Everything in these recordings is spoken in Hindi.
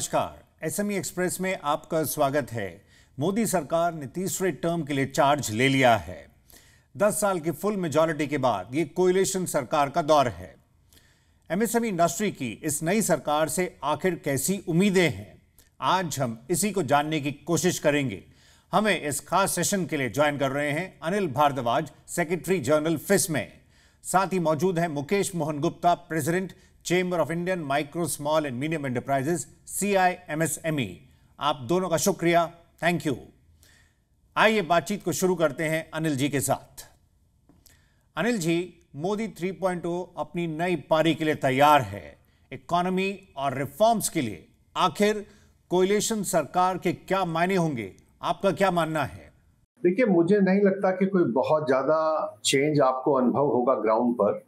नमस्कार, एसएमई एक्सप्रेस में आपका स्वागत है। मोदी सरकार ने तीसरे टर्म के लिए चार्ज ले लिया है। 10 साल की फुल मेजॉरिटी के बाद ये कोएलिशन सरकार का दौर है। एमएसएमई इंडस्ट्री की इस नई सरकार से आखिर कैसी उम्मीदें हैं, आज हम इसी को जानने की कोशिश करेंगे। हमें इस खास सेशन के लिए ज्वाइन कर रहे हैं अनिल भारद्वाज, सेक्रेटरी जनरल फिस्मे। साथ ही मौजूद हैं Mukesh Mohan Gupta, president chamber of Indian micro small and medium enterprises CIMSME। आप दोनों का शुक्रिया, थैंक यू। आइए बातचीत को शुरू करते हैं अनिल जी के साथ। अनिल जी, मोदी 3.0 अपनी नई पारी के लिए तैयार है। इकोनॉमी और रिफॉर्म्स के लिए आखिर कोएलिशन सरकार के क्या मायने होंगे, आपका क्या मानना है? देखिए, मुझे नहीं लगता कि कोई बहुत ज़्यादा चेंज आपको अनुभव होगा ग्राउंड पर।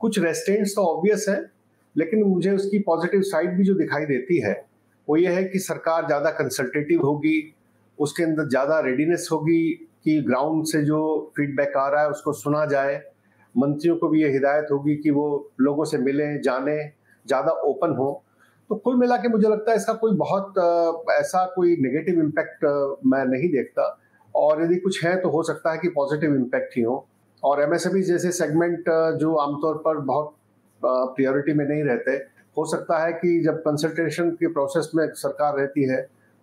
कुछ रेस्ट्रेंट्स तो ऑब्वियस है, लेकिन मुझे उसकी पॉजिटिव साइड भी जो दिखाई देती है वो ये है कि सरकार ज़्यादा कंसल्टेटिव होगी, उसके अंदर ज़्यादा रेडीनेस होगी कि ग्राउंड से जो फीडबैक आ रहा है उसको सुना जाए। मंत्रियों को भी ये हिदायत होगी कि वो लोगों से मिलें, जानें, ज़्यादा ओपन हों। तो कुल मिला के मुझे लगता है इसका कोई बहुत ऐसा कोई नेगेटिव इम्पैक्ट मैं नहीं देखता, और यदि कुछ है तो हो सकता है कि पॉजिटिव इम्पैक्ट ही हो। और एमएसएमई जैसे सेगमेंट जो आमतौर पर बहुत प्रायोरिटी में नहीं रहते, हो सकता है कि जब कंसल्टेशन के प्रोसेस में सरकार रहती है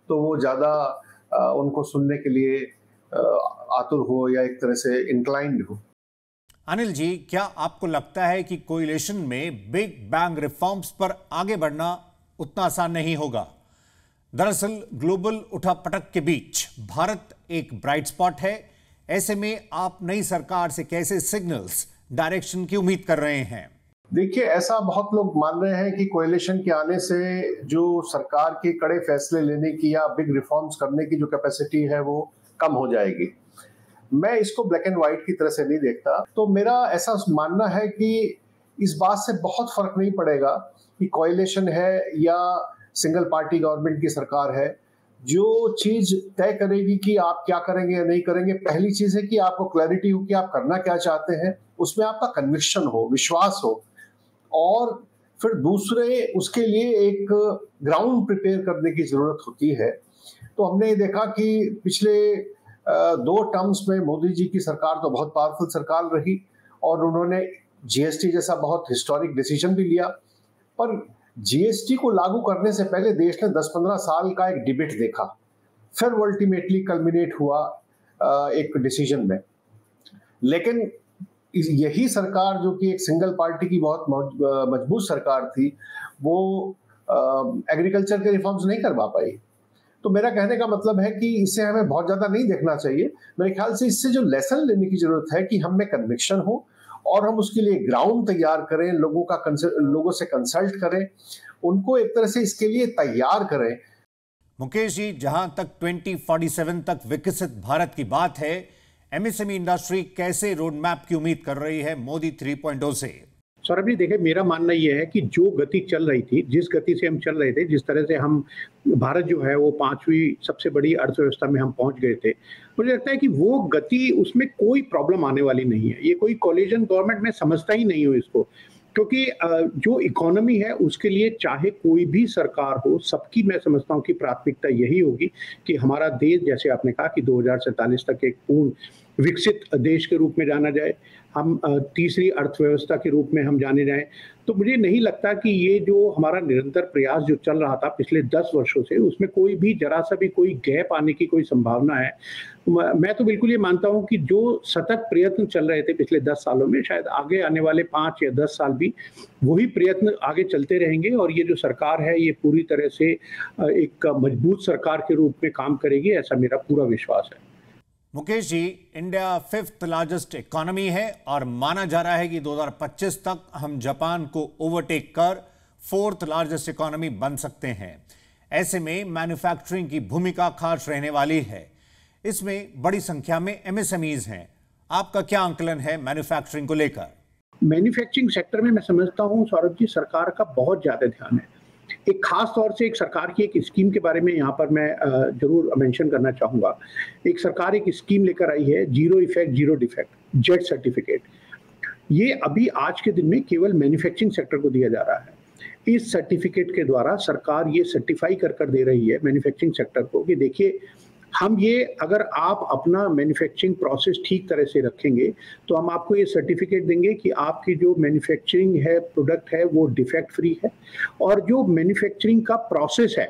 तो वो ज़्यादा उनको सुनने के लिए आतुर हो या एक तरह से इंक्लाइंड हो। अनिल जी, क्या आपको लगता है कि कोएलिशन में बिग बैंग रिफॉर्म्स पर आगे बढ़ना उतना आसान नहीं होगा? दरअसल ग्लोबल उठापटक के बीच भारत एक ब्राइट स्पॉट है। ऐसे में आप नई सरकार से कैसे सिग्नल्स, डायरेक्शन की उम्मीद कर रहे हैं? देखिए, ऐसा बहुत लोग मान रहे हैं कि कोएलिशन के आने से जो सरकार के कड़े फैसले लेने की या बिग रिफॉर्म्स करने की जो कैपेसिटी है वो कम हो जाएगी। मैं इसको ब्लैक एंड व्हाइट की तरह से नहीं देखता। तो मेरा ऐसा मानना है कि इस बात से बहुत फर्क नहीं पड़ेगा कि कोएलिशन है या सिंगल पार्टी गवर्नमेंट की सरकार है। जो चीज़ तय करेगी कि आप क्या करेंगे या नहीं करेंगे, पहली चीज़ है कि आपको क्लैरिटी हो कि आप करना क्या चाहते हैं, उसमें आपका कन्विक्शन हो, विश्वास हो, और फिर दूसरे उसके लिए एक ग्राउंड प्रिपेयर करने की ज़रूरत होती है। तो हमने ये देखा कि पिछले 2 टर्म्स में मोदी जी की सरकार तो बहुत पावरफुल सरकार रही, और उन्होंने GST जैसा बहुत हिस्टोरिक डिसीजन भी लिया। पर GST को लागू करने से पहले देश ने 10-15 साल का एक डिबेट देखा, फिर वो अल्टीमेटली कल्मिनेट हुआ एक डिसीजन में। लेकिन यही सरकार जो कि एक सिंगल पार्टी की बहुत मजबूत सरकार थी, वो एग्रीकल्चर के रिफॉर्म्स नहीं करवा पाई। तो मेरा कहने का मतलब है कि इसे हमें बहुत ज़्यादा नहीं देखना चाहिए। मेरे ख्याल से इससे जो लेसन लेने की ज़रूरत है कि हमें कन्विक्शन हो और हम उसके लिए ग्राउंड तैयार करें, लोगों से कंसल्ट करें, उनको एक तरह से इसके लिए तैयार करें। मुकेश जी, जहां तक 2047 तक विकसित भारत की बात है, एमएसएमई इंडस्ट्री कैसे रोड मैप की उम्मीद कर रही है मोदी 3.0 से? सौरभ जी, देखिए, मेरा मानना यह है कि जो गति चल रही थी, जिस गति से हम चल रहे थे, जिस तरह से हम भारत जो है वो 5वीं सबसे बड़ी अर्थव्यवस्था में हम पहुंच गए थे, मुझे लगता है कि वो गति, उसमें कोई प्रॉब्लम आने वाली नहीं है। ये कोई कोलिजन गवर्नमेंट में समझता ही नहीं हो इसको, क्योंकि जो इकोनॉमी है उसके लिए चाहे कोई भी सरकार हो, सबकी मैं समझता हूँ कि प्राथमिकता यही होगी कि हमारा देश, जैसे आपने कहा, कि 2047 तक एक पूर्ण विकसित देश के रूप में जाना जाए, हम तीसरी अर्थव्यवस्था के रूप में हम जाने जाएं। तो मुझे नहीं लगता कि ये जो हमारा निरंतर प्रयास जो चल रहा था पिछले 10 वर्षों से, उसमें कोई भी जरा सा भी कोई गैप आने की कोई संभावना है। मैं तो बिल्कुल ये मानता हूँ कि जो सतत प्रयत्न चल रहे थे पिछले 10 सालों में, शायद आगे आने वाले 5 या 10 साल भी वही प्रयत्न आगे चलते रहेंगे, और ये जो सरकार है ये पूरी तरह से एक मजबूत सरकार के रूप में काम करेगी, ऐसा मेरा पूरा विश्वास है। Mukesh ji, India 5th largest economy है और माना जा रहा है कि 2025 तक हम जापान को ओवरटेक कर 4th लार्जेस्ट इकोनॉमी बन सकते हैं। ऐसे में मैन्युफैक्चरिंग की भूमिका खास रहने वाली है। इसमें बड़ी संख्या में एमएसएमईज हैं। आपका क्या आंकलन है मैन्युफैक्चरिंग को लेकर? मैन्युफैक्चरिंग सेक्टर में मैं समझता हूँ सौरभ जी, सरकार का बहुत ज़्यादा ध्यान है। एक खास तौर से एक सरकार की एक स्कीम के बारे में यहाँ पर मैं जरूर मेंशन करना चाहूँगा। एक सरकार एक स्कीम लेकर आई है, zero effect zero defect, Z certificate. ये अभी आज के दिन में केवल मैन्युफैक्चरिंग सेक्टर को दिया जा रहा है। इस सर्टिफिकेट के द्वारा सरकार ये सर्टिफाई कर दे रही है मैन्युफैक्चरिंग सेक्टर को कि देखिए हम ये अगर आप अपना मैन्युफैक्चरिंग प्रोसेस ठीक तरह से रखेंगे तो हम आपको ये सर्टिफिकेट देंगे कि आपकी जो मैन्युफैक्चरिंग है प्रोडक्ट है वो डिफेक्ट फ्री है और जो मैन्युफैक्चरिंग का प्रोसेस है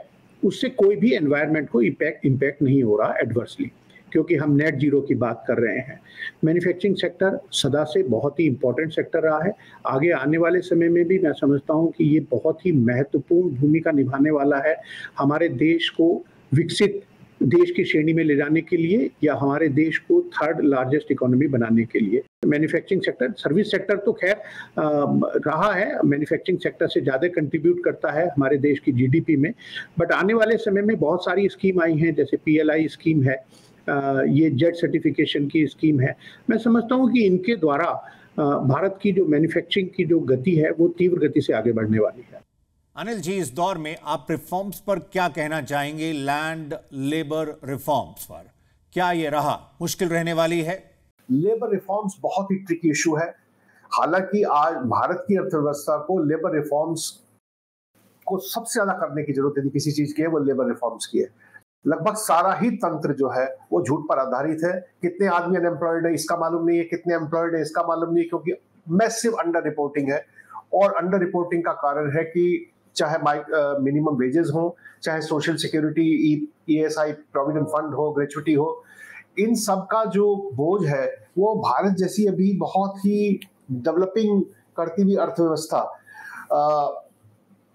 उससे कोई भी एनवायरनमेंट को इम्पैक्ट नहीं हो रहा एडवर्सली, क्योंकि हम नेट जीरो की बात कर रहे हैं। मैन्युफैक्चरिंग सेक्टर सदा से बहुत ही इम्पोर्टेंट सेक्टर रहा है, आगे आने वाले समय में भी मैं समझता हूँ कि ये बहुत ही महत्वपूर्ण भूमिका निभाने वाला है हमारे देश को विकसित देश की श्रेणी में ले जाने के लिए या हमारे देश को थर्ड लार्जेस्ट इकोनॉमी बनाने के लिए। मैन्युफैक्चरिंग सेक्टर, सर्विस सेक्टर तो खैर रहा है, मैन्युफैक्चरिंग सेक्टर से ज़्यादा कंट्रीब्यूट करता है हमारे देश की जीडीपी में, बट आने वाले समय में बहुत सारी स्कीम आई हैं जैसे पीएलआई स्कीम है, ये जेड सर्टिफिकेशन की स्कीम है। मैं समझता हूँ कि इनके द्वारा भारत की जो मैन्युफैक्चरिंग की जो गति है वो तीव्र गति से आगे बढ़ने वाली है। अनिल जी, इस दौर में आप रिफॉर्म्स पर क्या कहना चाहेंगे? लैंड लेबर रिफॉर्म्स पर क्या ये राह मुश्किल रहने वाली है? लेबर रिफॉर्म्स बहुत ही ट्रिकी इशू है। हालांकि आज भारत की अर्थव्यवस्था को लेबर रिफॉर्म्स को सबसे ज्यादा करने की जरूरत यदि किसी चीज की है वो लेबर रिफॉर्म्स की है। लगभग सारा ही तंत्र जो है वो झूठ पर आधारित है। कितने आदमी अनएम्प्लॉयड है इसका मालूम नहीं है, कितने एम्प्लॉयड है इसका मालूम नहीं है, क्योंकि मैसिव अंडर रिपोर्टिंग है। और अंडर रिपोर्टिंग का कारण है कि चाहे मिनिमम वेजेस हो, चाहे social security, ESI provident fund हो, ग्रेच्युटी हो, इन सब का जो बोझ है वो भारत जैसी अभी बहुत ही डेवलपिंग करती हुई अर्थव्यवस्था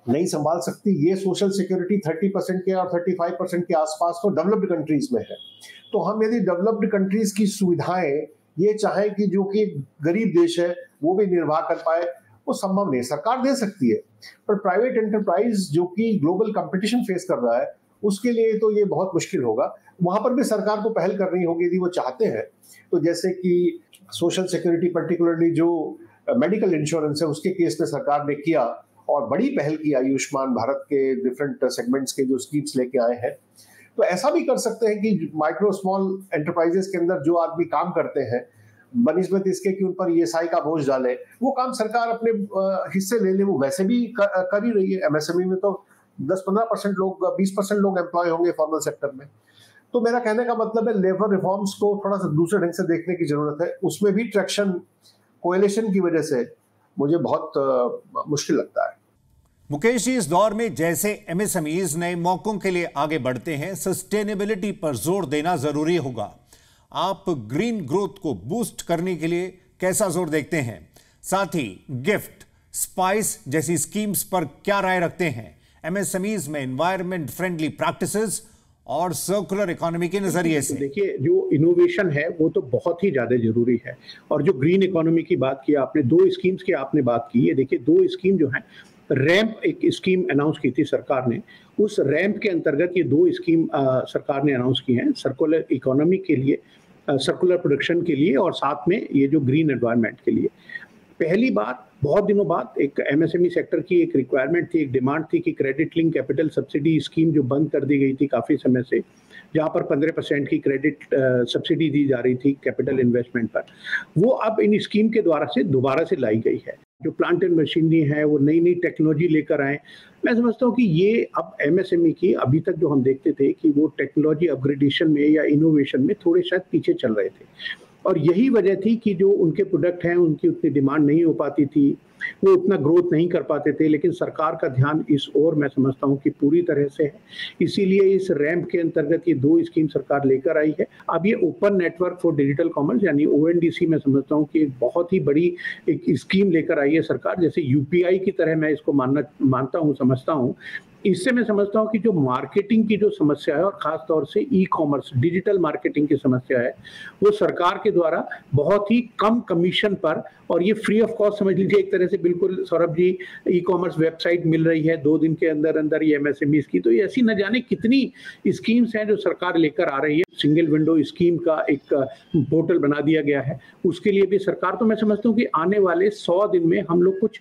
नहीं संभाल सकती। ये सोशल सिक्योरिटी 30% के और 35% के आसपास तो डेवलप्ड कंट्रीज में है। तो हम यदि डेवलप्ड कंट्रीज की सुविधाएं ये चाहें कि जो कि गरीब देश है वो भी निर्वाह कर पाए, वो संभव नहीं। सरकार दे सकती है, पर प्राइवेट एंटरप्राइज जो कि ग्लोबल कंपटीशन फेस कर रहा है उसके लिए तो ये बहुत मुश्किल होगा। वहाँ पर भी सरकार को पहल करनी होगी यदि वो चाहते हैं तो, जैसे कि सोशल सिक्योरिटी पर्टिकुलरली जो मेडिकल इंश्योरेंस है उसके केस में सरकार ने किया और बड़ी पहल की। आयुष्मान भारत के डिफरेंट सेगमेंट्स के जो स्कीम्स लेके आए हैं, तो ऐसा भी कर सकते हैं कि माइक्रो स्मॉल एंटरप्राइजेस के अंदर जो आदमी काम करते हैं बनिस्बत इसके कि उन पर ईएसआई का बोझ डाले, वो काम सरकार अपने हिस्से ले ले, वो वैसे भी कर ही रही है। एमएसएमई में तो 10-15% लोग, 20% लोग एम्प्लॉय होंगे फॉर्मल सेक्टर में। तो मेरा कहने का मतलब है लेबर रिफॉर्म्स को थोड़ा सा दूसरे ढंग से देखने की जरूरत है। उसमें भी ट्रैक्शन कोएलेशन की वजह से मुझे बहुत मुश्किल लगता है। मुकेश जी, इस दौर में जैसे एमएसएमईज नए मौकों के लिए आगे बढ़ते हैं, सस्टेनेबिलिटी पर जोर देना जरूरी होगा। आप ग्रीन ग्रोथ को बूस्ट करने के लिए कैसा जोर देखते हैं? साथ ही गिफ्ट, स्पाइस जैसी स्कीम्स पर क्या राय रखते हैं? एमएसएमईज में एनवायरमेंट फ्रेंडली प्रैक्टिसेस और सर्कुलर इकोनॉमी के नजरिए से देखिए, जो इनोवेशन है वो तो बहुत ही ज्यादा जरूरी है। और जो ग्रीन इकोनॉमी की बात की आपने, दो स्कीम्स की आपने बात की है। देखिए, दो स्कीम जो है, रैंप एक स्कीम अनाउंस की थी सरकार ने, उस रैंप के अंतर्गत ये दो स्कीम सरकार ने अनाउंस की है, सर्कुलर इकोनॉमी के लिए, सर्कुलर प्रोडक्शन के लिए और साथ में ये जो ग्रीन एनवायरनमेंट के लिए। पहली बार बहुत दिनों बाद एक एमएसएमई सेक्टर की एक रिक्वायरमेंट थी, एक डिमांड थी कि credit link capital subsidy scheme जो बंद कर दी गई थी काफ़ी समय से, जहाँ पर 15% की क्रेडिट सब्सिडी दी जा रही थी कैपिटल इन्वेस्टमेंट पर, वो अब इन स्कीम के द्वारा से दोबारा से लाई गई है। जो प्लांट एंड मशीनरी है वो नई नई टेक्नोलॉजी लेकर आए। मैं समझता हूँ कि ये अब एमएसएमई की, अभी तक जो हम देखते थे कि वो टेक्नोलॉजी अपग्रेडेशन में या इनोवेशन में थोड़े शायद पीछे चल रहे थे, और यही वजह थी कि जो उनके प्रोडक्ट हैं उनकी उतनी डिमांड नहीं हो पाती थी, वो उतना ग्रोथ नहीं कर पाते थे। लेकिन सरकार का ध्यान इस ओर मैं समझता हूँ कि पूरी तरह से है, इसीलिए इस रैंप के अंतर्गत ये दो स्कीम सरकार लेकर आई है। अब ये open network for digital commerce यानी ओएनडीसी में समझता हूँ कि एक बहुत ही बड़ी एक स्कीम लेकर आई है सरकार, जैसे यूपीआई की तरह मैं इसको मानता हूँ, समझता हूँ। इससे मैं समझता हूँ कि जो मार्केटिंग की जो समस्या है और ख़ास तौर से ई कॉमर्स डिजिटल मार्केटिंग की समस्या है, वो सरकार के द्वारा बहुत ही कम कमीशन पर, और ये फ्री ऑफ कॉस्ट समझ लीजिए एक तरह से। बिल्कुल Saurabh ji, e commerce website मिल रही है 2 दिन के अंदर अंदर ये एमएसएमई की। तो ये ऐसी न जाने कितनी स्कीम्स हैं जो सरकार लेकर आ रही है। सिंगल विंडो स्कीम का एक पोर्टल बना दिया गया है उसके लिए भी सरकार। तो मैं समझता हूँ कि आने वाले 100 दिन में हम लोग कुछ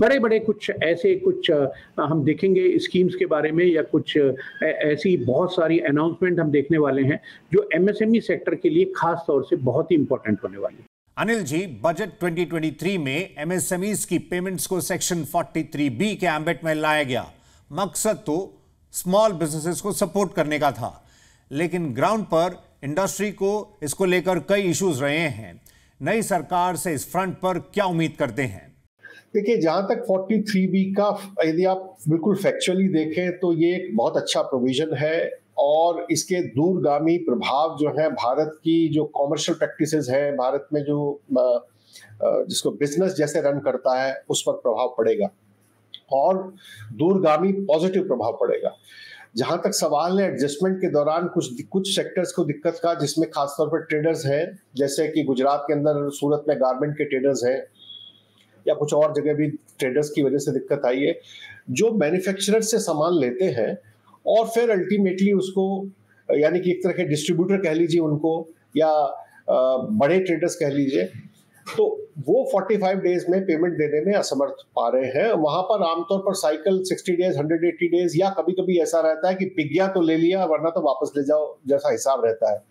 बड़े बड़े कुछ ऐसे कुछ हम देखेंगे स्कीम्स के बारे में, या कुछ ऐसी बहुत सारी अनाउंसमेंट हम देखने वाले हैं जो एमएसएमई सेक्टर के लिए खास तौर से बहुत ही इम्पोर्टेंट होने वाली है। अनिल जी, बजट 2023 में एमएसएमईज की पेमेंट्स को सेक्शन 43B के एम्बेट में लाया गया। मकसद तो स्मॉल बिजनेसेस को सपोर्ट करने का था, लेकिन ग्राउंड पर इंडस्ट्री को इसको लेकर कई इश्यूज रहे हैं। नई सरकार से इस फ्रंट पर क्या उम्मीद करते हैं? देखिए, जहाँ तक 43B का यदि आप बिल्कुल फैक्चुअली देखें तो ये एक बहुत अच्छा प्रोविजन है और इसके दूरगामी प्रभाव जो है भारत की जो कॉमर्शियल प्रैक्टिसेस हैं, भारत में जो जिसको बिजनेस जैसे रन करता है उस पर प्रभाव पड़ेगा और दूरगामी पॉजिटिव प्रभाव पड़ेगा। जहां तक सवाल है एडजस्टमेंट के दौरान कुछ सेक्टर्स को दिक्कत का, जिसमें खासतौर पर ट्रेडर्स हैं, जैसे कि गुजरात के अंदर सूरत में गारमेंट के ट्रेडर्स हैं या कुछ और जगह भी ट्रेडर्स की वजह से दिक्कत आई है, जो मैन्युफैक्चरर से सामान लेते हैं और फिर अल्टीमेटली उसको यानी कि एक तरह के डिस्ट्रीब्यूटर कह लीजिए उनको या बड़े ट्रेडर्स कह लीजिए, तो वो 45 डेज में पेमेंट देने में असमर्थ पा रहे हैं। वहां पर आमतौर पर साइकिल 60 डेज 180 डेज या कभी कभी ऐसा रहता है कि पिक गया तो ले लिया वरना तो वापस ले जाओ जैसा हिसाब रहता है।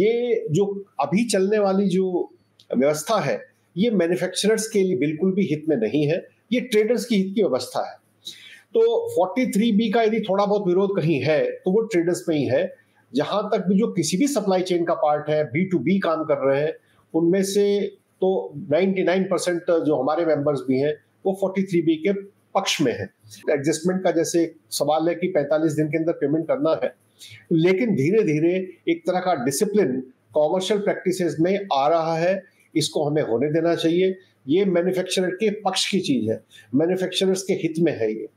ये जो अभी चलने वाली जो व्यवस्था है ये मैन्युफैक्चरर्स के लिए बिल्कुल भी हित में नहीं है, ये ट्रेडर्स की हित की व्यवस्था है। तो 43B का यदि थोड़ा बहुत विरोध कहीं है तो वो ट्रेडर्स में ही है। जहां तक भी जो किसी भी सप्लाई चेन का पार्ट है, B2B काम कर रहे हैं, उनमें से तो 99% जो हमारे मेंबर्स भी हैं वो 43B के पक्ष में हैं। एडजस्टमेंट का जैसे सवाल है कि 45 दिन के अंदर पेमेंट करना है, लेकिन धीरे धीरे एक तरह का डिसिप्लिन कॉमर्शियल प्रैक्टिसेस में आ रहा है, इसको हमें होने देना चाहिए। ये मैन्युफैक्चरर के पक्ष की चीज है, मैन्युफैक्चरर्स के हित में है ये।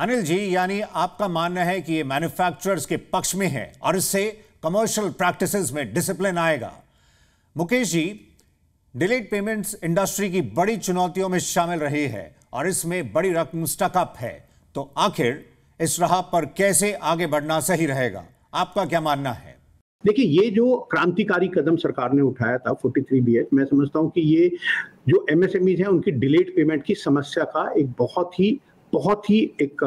अनिल जी, यानी आपका मानना है कि ये मैन्युफैक्चरर्स के पक्ष में है और इससे कमर्शियल प्रैक्टिसेस में डिसिप्लिन आएगा। Mukesh ji, delayed payments industry की बड़ी चुनौतियों में शामिल रही है और इसमें बड़ी रकम स्टकअप है, तो आखिर इस राह पर कैसे आगे बढ़ना सही रहेगा? आपका क्या मानना है? देखिए, ये जो क्रांतिकारी कदम सरकार ने उठाया था 43B, मैं समझता हूँ कि ये जो MSMEs हैं उनकी डिलेड पेमेंट की समस्या का एक बहुत ही एक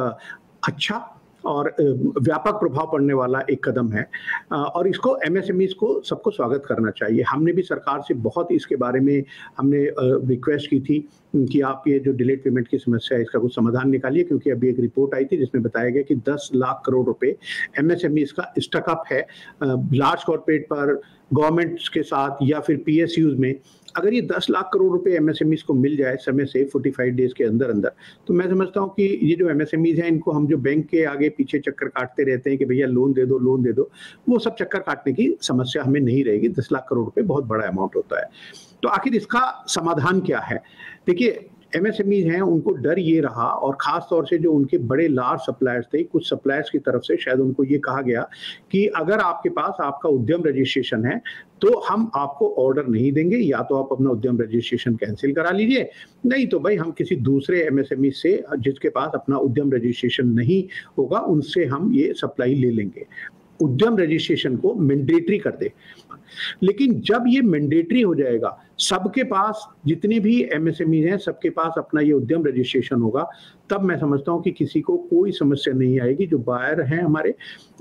अच्छा और व्यापक प्रभाव पड़ने वाला एक कदम है और इसको MSMEs को सबको स्वागत करना चाहिए। हमने भी सरकार से बहुत इसके बारे में हमने रिक्वेस्ट की थी कि आप ये जो डिलेड पेमेंट की समस्या है इसका कुछ समाधान निकालिए, क्योंकि अभी एक रिपोर्ट आई थी जिसमें बताया गया कि 10 लाख करोड़ रुपए MSMEs का स्टकअप है लार्ज कॉर्पोरेट पर, गवर्नमेंट्स के साथ या फिर PSUs में। अगर ये 10 लाख करोड़ रुपए MSMEs को मिल जाए समय से 45 डेज के अंदर अंदर, तो मैं समझता हूँ कि ये जो MSMEs हैं इनको हम जो बैंक के आगे पीछे चक्कर काटते रहते हैं कि भैया लोन दे दो, वो सब चक्कर काटने की समस्या हमें नहीं रहेगी। 10 लाख करोड़ रुपए बहुत बड़ा अमाउंट होता है। तो आखिर इसका समाधान क्या है? देखिए, MSMEs हैं उनको डर ये रहा और ख़ास तौर से जो उनके बड़े लार्ज सप्लायर्स थे, कुछ सप्लायर्स की तरफ से शायद उनको ये कहा गया कि अगर आपके पास आपका उद्यम रजिस्ट्रेशन है तो हम आपको ऑर्डर नहीं देंगे, या तो आप अपना उद्यम रजिस्ट्रेशन कैंसिल करा लीजिए, नहीं तो भाई हम किसी दूसरे MSME से जिसके पास अपना उद्यम रजिस्ट्रेशन नहीं होगा उनसे हम ये सप्लाई ले लेंगे। उद्यम रजिस्ट्रेशन को मैंडेटरी कर दे। लेकिन जब ये मैंडेटरी हो जाएगा, सबके पास जितने भी MSMEs हैं सबके पास अपना ये उद्यम रजिस्ट्रेशन होगा, तब मैं समझता हूँ कि किसी को कोई समस्या नहीं आएगी। जो बायर हैं हमारे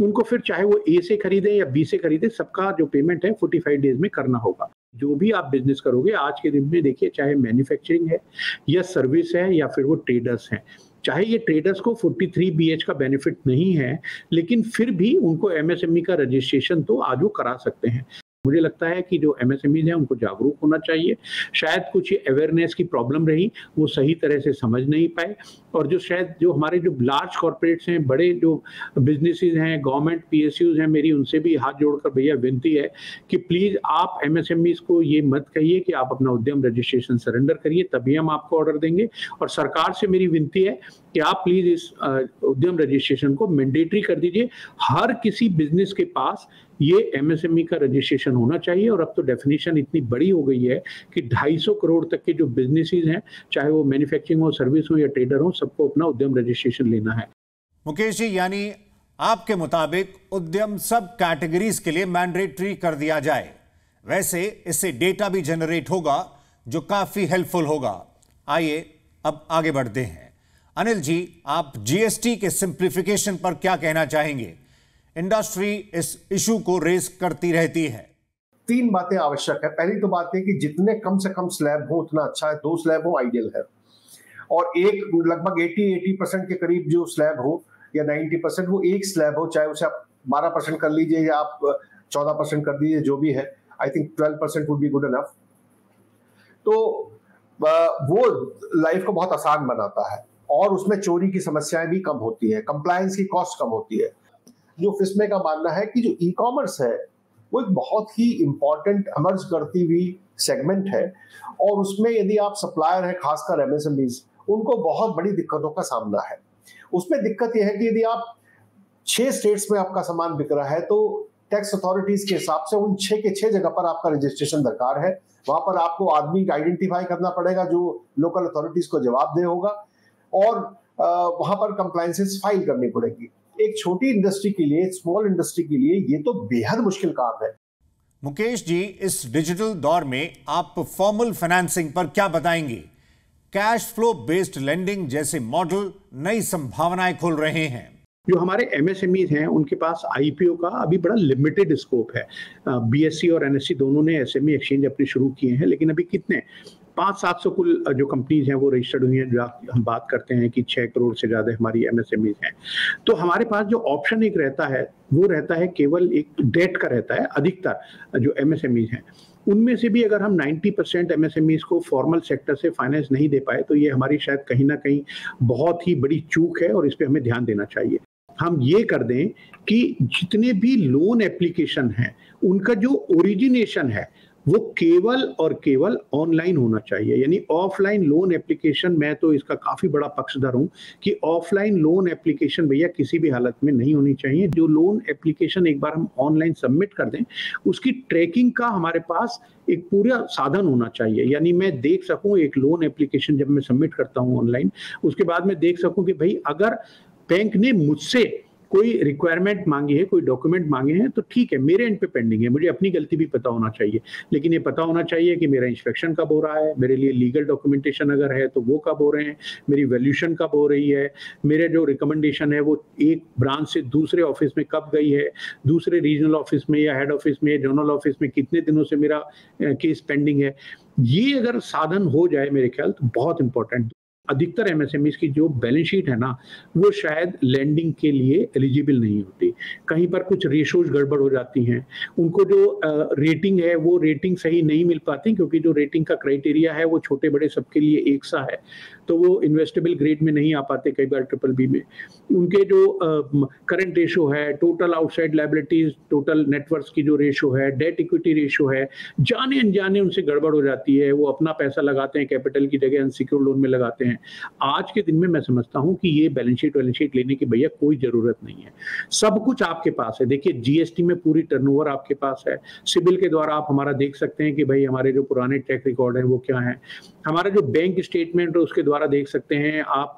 उनको फिर चाहे वो A से खरीदे या B से खरीदे, सबका जो पेमेंट है 45 डेज में करना होगा। जो भी आप बिजनेस करोगे आज के दिन में, देखिए चाहे मैन्युफैक्चरिंग है या सर्विस है या फिर वो ट्रेडर्स हैं, चाहे ये ट्रेडर्स को 43BH का बेनिफिट नहीं है, लेकिन फिर भी उनको MSME का रजिस्ट्रेशन तो आज वो करा सकते हैं। मुझे लगता है कि जो MSMEs हैं उनको जागरूक होना चाहिए। शायद कुछ अवेयरनेस की प्रॉब्लम रही, वो सही तरह से समझ नहीं पाए, और जो शायद जो हमारे जो लार्ज कॉर्पोरेट्स हैं, बड़े जो बिजनेसेस हैं, गवर्नमेंट PSUs हैं, मेरी उनसे भी हाथ जोड़कर भैया विनती है कि प्लीज़ आप MSMEs को ये मत कहिए कि आप अपना उद्यम रजिस्ट्रेशन सरेंडर करिए तभी हम आपको ऑर्डर देंगे। और सरकार से मेरी विनती है कि आप प्लीज़ इस उद्यम रजिस्ट्रेशन को मैंडेटरी कर दीजिए। हर किसी बिजनेस के पास ये MSME का रजिस्ट्रेशन होना चाहिए। और अब तो डेफिनेशन इतनी बड़ी हो गई है कि 250 करोड़ तक के जो बिजनेसेस हैं, चाहे वो मैन्युफैक्चरिंग हो, सर्विस हो या ट्रेडर हो, सबको अपना उद्यम रजिस्ट्रेशन लेना है। मुकेश जी, यानी आपके मुताबिक उद्यम सब कैटेगरीज के लिए मैंडेटरी कर दिया जाए। वैसे इससे डेटा भी जनरेट होगा जो काफी हेल्पफुल होगा। आइए अब आगे बढ़ते हैं। अनिल जी, आप GST के सिंप्लीफिकेशन पर क्या कहना चाहेंगे? इंडस्ट्री इस इशू को रेस करती रहती है। तीन बातें आवश्यक है। पहली तो बात है कि जितने कम से कम स्लैब हो उतना अच्छा है, 2 स्लैब हो आइडियल है, और एक लगभग 80% के करीब जो स्लैब हो या 90% वो एक स्लैब हो, चाहे उसे आप 12% कर लीजिए या आप 14% कर दीजिए, जो भी है, I think 12% would be good enough. तो वो लाइफ को बहुत आसान बनाता है और उसमें चोरी की समस्याएं भी कम होती है, कंप्लायंस की कॉस्ट कम होती है। जो फिस्मे का मानना है कि जो ई कॉमर्स है वो एक बहुत ही इम्पॉर्टेंट एमर्ज करती हुई सेगमेंट है और उसमें यदि आप सप्लायर हैं, खासकर एमएसएमईज, उनको बहुत बड़ी दिक्कतों का सामना है। उसमें दिक्कत यह है कि यदि आप 6 स्टेट्स में आपका सामान बिक रहा है तो टैक्स अथॉरिटीज के हिसाब से उन 6 के 6 जगह पर आपका रजिस्ट्रेशन दरकार है। वहां पर आपको आदमी आइडेंटिफाई करना पड़ेगा जो लोकल अथॉरिटीज को जवाबदेह होगा और वहां पर कंप्लायंसेस फाइल करनी पड़ेगी। एक छोटी इंडस्ट्री के लिए, स्मॉल इंडस्ट्री के लिए ये तो बेहद मुश्किल काम है। मुकेश जी, इस डिजिटल दौर में आप फॉर्मल फाइनेंसिंग पर क्या बताएंगे? कैश फ्लो बेस्ड लेंडिंग जैसे मॉडल नई संभावनाएं खोल रहे हैं। जो हमारे एमएसएमईज हैं उनके पास आईपीओ का अभी बड़ा लिमिटेड स्कोप है। बीएससी और एनएससी दोनों ने एसएमई एक्सचेंज अपने शुरू किए हैं, लेकिन अभी कितने 500-700 कुल जो कंपनीज हैं वो रजिस्टर्ड हुई हैं। हम बात करते हैं कि 6 करोड़ से ज्यादा हमारी एमएसएमईज हैं। तो हमारे पास जो ऑप्शन एक रहता है वो रहता है केवल एक डेट का रहता है। अधिकतर जो एमएसएमईज हैं उनमें से भी अगर हम 90% एमएसएमईज को फॉर्मल सेक्टर से फाइनेंस नहीं दे पाए तो ये हमारी शायद कहीं ना कहीं बहुत ही बड़ी चूक है और इस पर हमें ध्यान देना चाहिए। हम ये कर दें कि जितने भी लोन एप्लीकेशन हैं उनका जो ओरिजिनेशन है वो केवल और केवल ऑनलाइन होना चाहिए। यानी ऑफलाइन लोन एप्लीकेशन, मैं तो इसका काफी बड़ा पक्षधर हूं कि ऑफलाइन लोन एप्लीकेशन भैया किसी भी हालत में नहीं होनी चाहिए। जो लोन एप्लीकेशन एक बार हम ऑनलाइन सबमिट कर दें उसकी ट्रैकिंग का हमारे पास एक पूरा साधन होना चाहिए। यानी मैं देख सकूं एक लोन एप्लीकेशन जब मैं सबमिट करता हूं ऑनलाइन, उसके बाद मैं देख सकूं कि भाई अगर बैंक ने मुझसे कोई रिक्वायरमेंट मांगी है, कोई डॉक्यूमेंट मांगे हैं तो ठीक है, मेरे एंड पे पेंडिंग है, मुझे अपनी गलती भी पता होना चाहिए। लेकिन ये पता होना चाहिए कि मेरा इंस्पेक्शन कब हो रहा है, मेरे लिए लीगल डॉक्यूमेंटेशन अगर है तो वो कब हो रहे हैं, मेरी वैल्यूशन कब हो रही है, मेरे जो रिकमेंडेशन है वो एक ब्रांच से दूसरे ऑफिस में कब गई है, दूसरे रीजनल ऑफिस में या हेड ऑफिस में या जोनल ऑफिस में कितने दिनों से मेरा केस पेंडिंग है। ये अगर साधन हो जाए मेरे ख्याल तो बहुत इंपॉर्टेंट। अधिकतर एमएसएमईज की जो बैलेंस शीट है ना वो शायद लैंडिंग के लिए एलिजिबल नहीं होती, कहीं पर कुछ रेशोज गड़बड़ हो जाती हैं, उनको जो रेटिंग है वो रेटिंग सही नहीं मिल पाती क्योंकि जो रेटिंग का क्राइटेरिया है वो छोटे बड़े सबके लिए एक सा है, तो वो इन्वेस्टेबल ग्रेड में नहीं आ पाते, कई बार BBB में। उनके जो करंट रेशो है, total outside liabilities total net worth की जो रेशो है, डेट इक्विटी रेशो है, जाने अनजाने उनसे गड़बड़ हो जाती है। वो अपना पैसा लगाते हैं कैपिटल की जगह अनसिक्योर्ड लोन में लगाते हैं। आज के दिन में मैं समझता हूं कि ये बैलेंस शीट लेने की भैया कोई जरूरत नहीं है, सब कुछ आपके पास है। देखिए जीएसटी में पूरी टर्नओवर आपके पास है, सिबिल के द्वारा आप हमारा देख सकते हैं कि भाई हमारे जो पुराने ट्रैक रिकॉर्ड है वो क्या है, हमारा जो बैंक स्टेटमेंट है उसके द्वारा देख सकते हैं आप।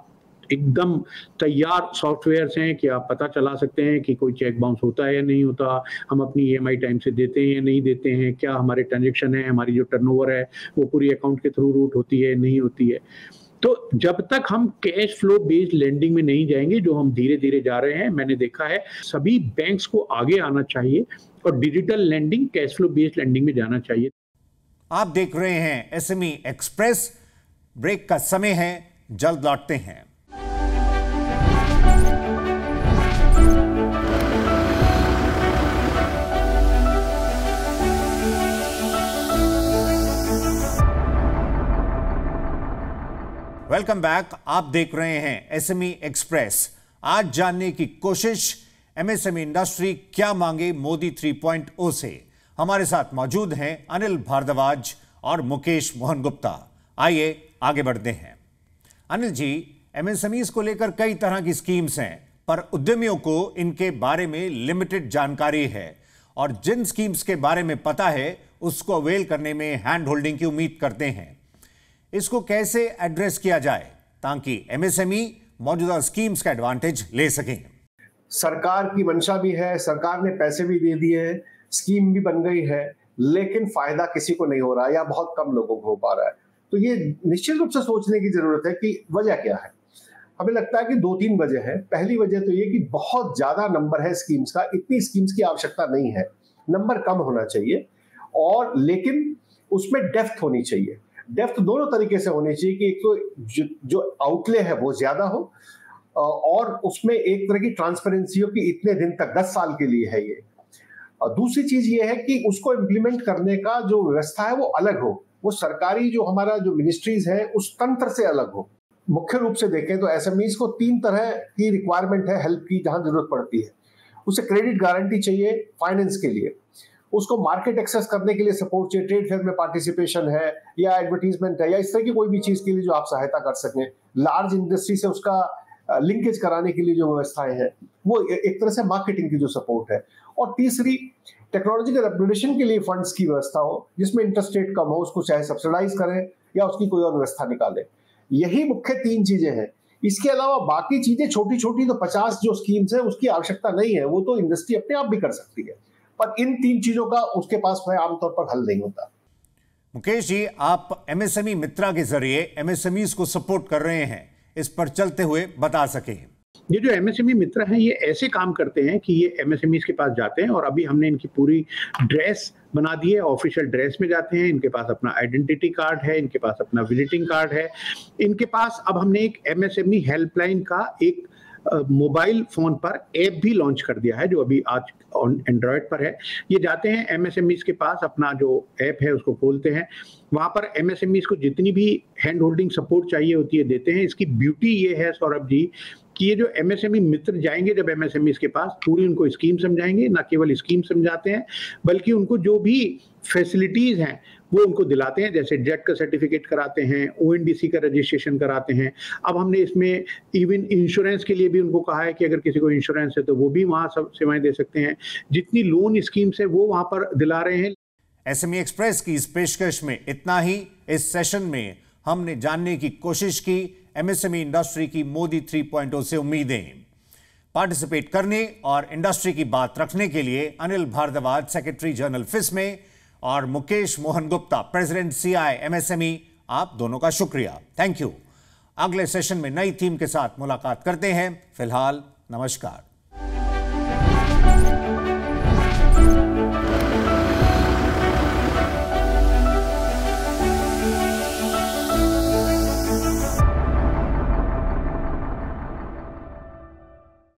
एकदम तैयार सॉफ्टवेयर्स हैं कि आप पता चला सकते हैं कि कोई चेक बाउंस होता है या नहीं होता, हम अपनी EMI टाइम से देते हैं या नहीं देते हैं, क्या हमारे ट्रांजेक्शन है, हमारी जो टर्नओवर है वो पूरी अकाउंट के थ्रू रूट होती है नहीं होती है। तो जब तक हम कैश फ्लो बेस्ड लेंडिंग में नहीं जाएंगे, जो हम धीरे धीरे जा रहे हैं, मैंने देखा है सभी बैंक्स को आगे आना चाहिए और digital lending, cash flow based lending में जाना चाहिए। आप देख रहे हैं एसएमई एक्सप्रेस। ब्रेक का समय है, जल्द लौटते हैं। Welcome back. आप देख रहे हैं एसएमई एक्सप्रेस। आज जानने की कोशिश, एमएसएमई इंडस्ट्री क्या मांगे मोदी 3.0 से। हमारे साथ मौजूद हैं अनिल भारद्वाज और मुकेश मोहन गुप्ता। आइए आगे बढ़ते हैं। अनिल जी, एमएसएमईज को लेकर कई तरह की स्कीम्स हैं, पर उद्यमियों को इनके बारे में लिमिटेड जानकारी है और जिन स्कीम्स के बारे में पता है उसको अवेल करने में हैंड होल्डिंग की उम्मीद करते हैं। इसको कैसे एड्रेस किया जाए ताकि एमएसएमई मौजूदा स्कीम्स का एडवांटेज ले सकें? सरकार की मंशा भी है, सरकार ने पैसे भी दे दिए हैं, स्कीम भी बन गई है, लेकिन फायदा किसी को नहीं हो रहा है या बहुत कम लोगों को हो पा रहा है। तो ये निश्चित रूप से सोचने की जरूरत है कि वजह क्या है। हमें लगता है कि 2-3 वजह है। पहली वजह तो ये कि बहुत ज्यादा नंबर है स्कीम्स का, इतनी स्कीम्स की आवश्यकता नहीं है, नंबर कम होना चाहिए। और लेकिन उसमें डेप्थ होनी चाहिए, डेप्थ दोनों तरीके से होनी चाहिए कि एक तो जो आउटले है वो ज्यादा हो और उसमें एक तरह की ट्रांसपेरेंसी हो कि इतने दिन तक 10 साल के लिए है ये। दूसरी चीज ये है कि उसको इम्प्लीमेंट करने का जो व्यवस्था है वो अलग हो, वो सरकारी जो हमारा जो मिनिस्ट्रीज है उस तंत्र से अलग हो। मुख्य रूप से देखें तो एसएमईज को तीन तरह की रिक्वायरमेंट है हेल्प की, जहां जरूरत पड़ती है उसे क्रेडिट गारंटी चाहिए फाइनेंस के लिए, उसको मार्केट एक्सेस करने के लिए सपोर्ट चाहिए, ट्रेड फेयर में पार्टिसिपेशन है या एडवर्टीजमेंट है या इस तरह की कोई भी चीज के लिए जो आप सहायता कर सकें, लार्ज इंडस्ट्री से उसका लिंकेज कराने के लिए जो व्यवस्थाएं हैं, वो एक तरह से मार्केटिंग की जो सपोर्ट है। और तीसरी टेक्नोलॉजिकल अपग्रेडेशन के लिए फंड्स की व्यवस्था हो जिसमें इंटरेस्ट रेट कम हो, उसको चाहे सब्सिडाइज करें या उसकी कोई और व्यवस्था निकालें। यही मुख्य तीन चीजें हैं, इसके अलावा बाकी चीजें छोटी छोटी तो 50 जो स्कीम्स है उसकी आवश्यकता नहीं है, वो तो इंडस्ट्री अपने आप भी कर सकती है, पर इन तीन चीजों का उसके पास में आमतौर पर हल नहीं होता। मुकेश जी, आप एमएसएमई मित्रा के जरिए एमएसएमईज को सपोर्ट कर रहे हैं, इस पर चलते हुए बता सके। ये जो एमएसएमई मित्र हैं ये ऐसे काम करते हैं कि ये एमएसएमईज के पास जाते हैं और अभी हमने इनकी पूरी ड्रेस बना दी है, ऑफिशियल ड्रेस में जाते हैं, इनके पास अपना आइडेंटिटी कार्ड है, इनके पास अपना विजिटिंग कार्ड है, इनके पास अब हमने एक एमएसएमई हेल्पलाइन का एक मोबाइल फोन पर ऐप भी लॉन्च कर दिया है जो अभी आज ऑन एंड्रॉयड पर है। ये जाते हैं एमएसएमईज के पास, अपना जो ऐप है उसको खोलते हैं, वहाँ पर एमएसएमईज को जितनी भी हैंड होल्डिंग सपोर्ट चाहिए होती है देते हैं। इसकी ब्यूटी ये है सौरभ जी कि ये जो एमएसएमई मित्र जाएंगे जब एमएसएमईज के पास, पूरी उनको स्कीम समझाएंगे, ना केवल स्कीम समझाते हैं बल्कि उनको जो भी फैसिलिटीज हैं वो उनको दिलाते हैं, जैसे जेट का सर्टिफिकेट कराते हैं, ओएनडीसी का रजिस्ट्रेशन कराते हैं। अब हमने इसमें इवन इंश्योरेंस के लिए भी उनको कहा है कि अगर किसी को इंश्योरेंस है तो वो भी वहाँ सब सेवाएं दे सकते हैं, जितनी लोन स्कीम्स है वो वहाँ पर दिला रहे हैं। एसएमई एक्सप्रेस की इस पेशकश में इतना ही। इस सेशन में हमने जानने की कोशिश की एमएसएमई इंडस्ट्री की मोदी 3.0 से उम्मीदें। पार्टिसिपेट करने और इंडस्ट्री की बात रखने के लिए अनिल भारद्वाज, सेक्रेटरी जनरल फिस्मे, और Mukesh Mohan Gupta, president CI MSME, आप दोनों का शुक्रिया। Thank you. अगले सेशन में नई थीम के साथ मुलाकात करते हैं। फिलहाल नमस्कार।